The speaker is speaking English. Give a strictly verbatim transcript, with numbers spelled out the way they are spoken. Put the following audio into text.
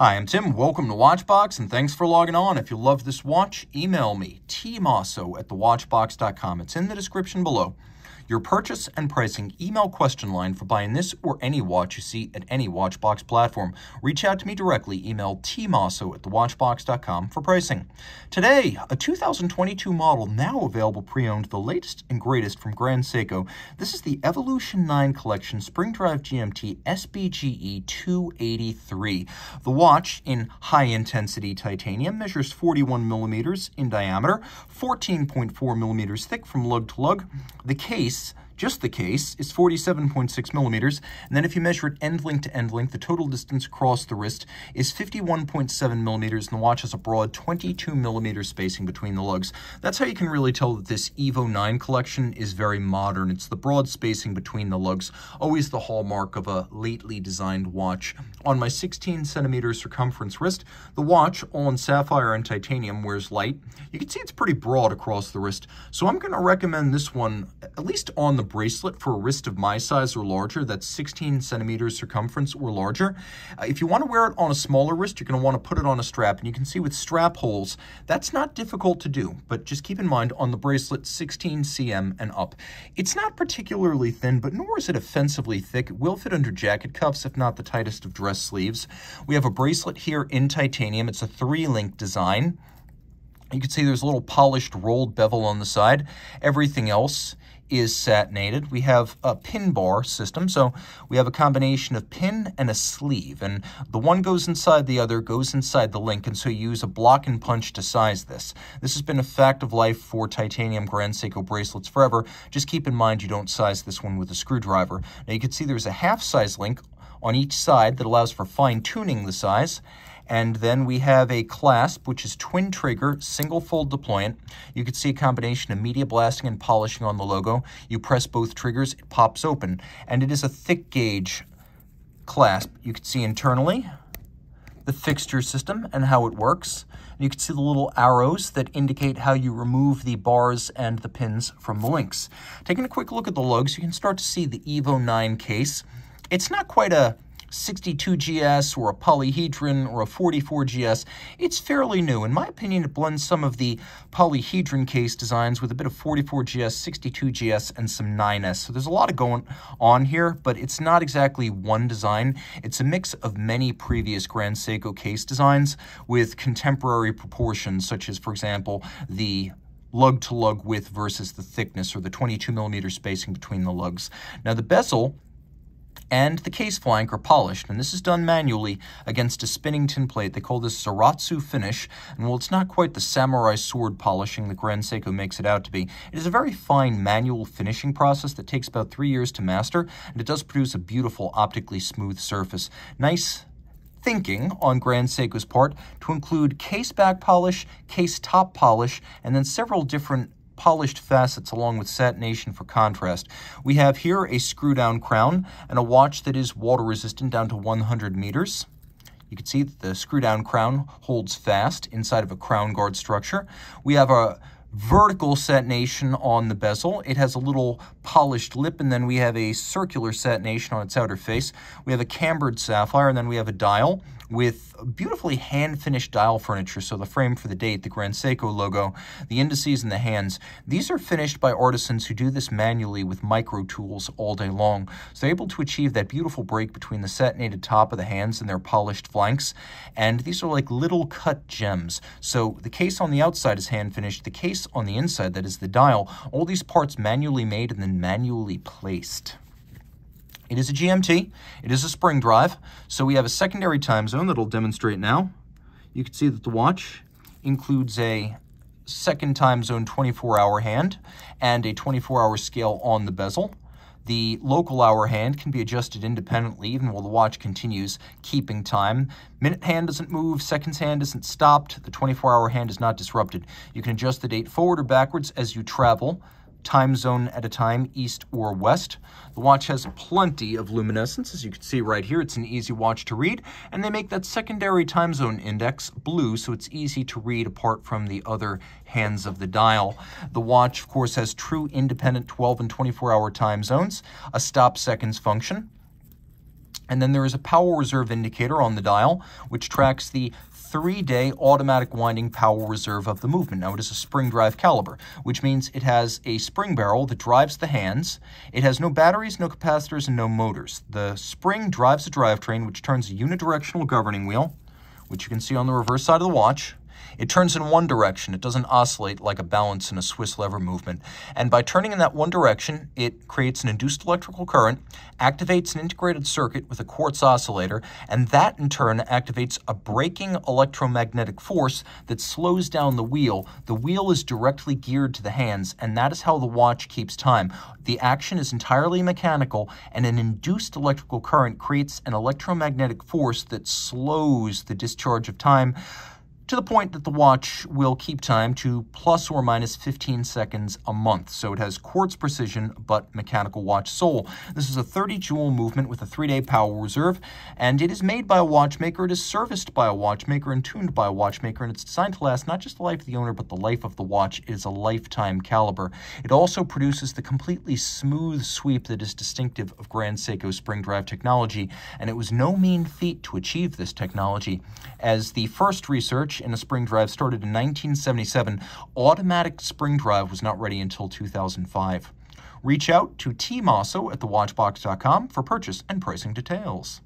Hi, I'm Tim. Welcome to Watchbox, and thanks for logging on. If you love this watch, email me, t mosso at the watchbox dot com. It's in the description below. Your purchase and pricing email question line for buying this or any watch you see at any Watchbox platform. Reach out to me directly. Email t mosso at the watchbox dot com for pricing. Today, a two thousand twenty-two model now available pre-owned, the latest and greatest from Grand Seiko. This is the Evolution nine Collection Spring Drive G M T S B G E two eighty-three. The watch Watch in high-intensity titanium measures forty-one millimeters in diameter, fourteen point four millimeters thick from lug to lug. The case, just the case, is forty-seven point six millimeters, and then if you measure it end length to end length, the total distance across the wrist is fifty-one point seven millimeters, and the watch has a broad twenty-two millimeter spacing between the lugs. That's how you can really tell that this Evo nine collection is very modern. It's the broad spacing between the lugs, always the hallmark of a lately designed watch. On my sixteen centimeter circumference wrist, the watch, all in sapphire and titanium, wears light. You can see it's pretty broad across the wrist, so I'm going to recommend this one, at least on the bracelet, for a wrist of my size or larger. That's sixteen centimeters circumference or larger. Uh, if you want to wear it on a smaller wrist, you're going to want to put it on a strap, and you can see with strap holes, that's not difficult to do, but just keep in mind on the bracelet, sixteen centimeters and up. It's not particularly thin, but nor is it offensively thick. It will fit under jacket cuffs, if not the tightest of dress sleeves. We have a bracelet here in titanium. It's a three-link design. You can see there's a little polished rolled bevel on the side. Everything else is satinated. We have a pin bar system, so we have a combination of pin and a sleeve, and the one goes inside the other, goes inside the link, and so you use a block and punch to size this. This has been a fact of life for titanium Grand Seiko bracelets forever. Just keep in mind you don't size this one with a screwdriver. Now you can see there's a half-size link on each side that allows for fine-tuning the size. And then we have a clasp, which is twin trigger, single fold deployant. You can see a combination of media blasting and polishing on the logo. You press both triggers, it pops open. And it is a thick gauge clasp. You can see internally the fixture system and how it works. And you can see the little arrows that indicate how you remove the bars and the pins from the links. Taking a quick look at the lugs, you can start to see the Evo nine case. It's not quite a sixty-two G S or a polyhedron or a forty-four G S. It's fairly new. In my opinion, it blends some of the polyhedron case designs with a bit of forty-four G S, sixty-two G S, and some nine S. So there's a lot of going on here, but it's not exactly one design. It's a mix of many previous Grand Seiko case designs with contemporary proportions, such as, for example, the lug-to-lug width versus the thickness, or the twenty-two millimeter spacing between the lugs. Now, the bezel and the case flank are polished, and this is done manually against a spinning tin plate. They call this Saratsu finish, and while it's not quite the samurai sword polishing that Grand Seiko makes it out to be, it is a very fine manual finishing process that takes about three years to master, and it does produce a beautiful, optically smooth surface. Nice thinking on Grand Seiko's part to include case back polish, case top polish, and then several different polished facets along with satination for contrast. We have here a screw-down crown and a watch that is water-resistant down to one hundred meters. You can see that the screw-down crown holds fast inside of a crown guard structure. We have a vertical satination on the bezel. It has a little polished lip, and then we have a circular satination on its outer face. We have a cambered sapphire, and then we have a dial with beautifully hand-finished dial furniture. So the frame for the date, the Grand Seiko logo, the indices, and the hands. These are finished by artisans who do this manually with micro tools all day long. So they're able to achieve that beautiful break between the satinated top of the hands and their polished flanks. And these are like little cut gems. So the case on the outside is hand-finished. The case on the inside, that is the dial, all these parts manually made and then manually placed. It is a G M T. It is a spring drive. So we have a secondary time zone that I'll demonstrate now. You can see that the watch includes a second time zone twenty-four hour hand and a twenty-four hour scale on the bezel. The local hour hand can be adjusted independently even while the watch continues keeping time. Minute hand doesn't move, seconds hand isn't stopped, the twenty-four hour hand is not disrupted. You can adjust the date forward or backwards as you travel, time zone at a time, east or west. The watch has plenty of luminescence, as you can see right here. It's an easy watch to read, and they make that secondary time zone index blue, so it's easy to read apart from the other hands of the dial. The watch, of course, has true independent twelve and twenty-four hour time zones, a stop seconds function, And then there is a power reserve indicator on the dial, which tracks the three-day automatic winding power reserve of the movement. Now, it is a spring drive caliber, which means it has a spring barrel that drives the hands. It has no batteries, no capacitors, and no motors. The spring drives a drivetrain, which turns a unidirectional governing wheel, which you can see on the reverse side of the watch. It turns in one direction. It doesn't oscillate like a balance in a Swiss lever movement. And by turning in that one direction, it creates an induced electrical current, activates an integrated circuit with a quartz oscillator, and that in turn activates a braking electromagnetic force that slows down the wheel. The wheel is directly geared to the hands, and that is how the watch keeps time. The action is entirely mechanical, and an induced electrical current creates an electromagnetic force that slows the discharge of time, to the point that the watch will keep time to plus or minus fifteen seconds a month. So it has quartz precision, but mechanical watch soul. This is a thirty joule movement with a three-day power reserve, and it is made by a watchmaker. It is serviced by a watchmaker and tuned by a watchmaker, and it's designed to last not just the life of the owner, but the life of the watch. It is a lifetime caliber. It also produces the completely smooth sweep that is distinctive of Grand Seiko spring drive technology, and it was no mean feat to achieve this technology, as the first research in a spring drive started in nineteen seventy-seven. Automatic spring drive was not ready until two thousand five. Reach out to Tim Mosso at the watchbox dot com for purchase and pricing details.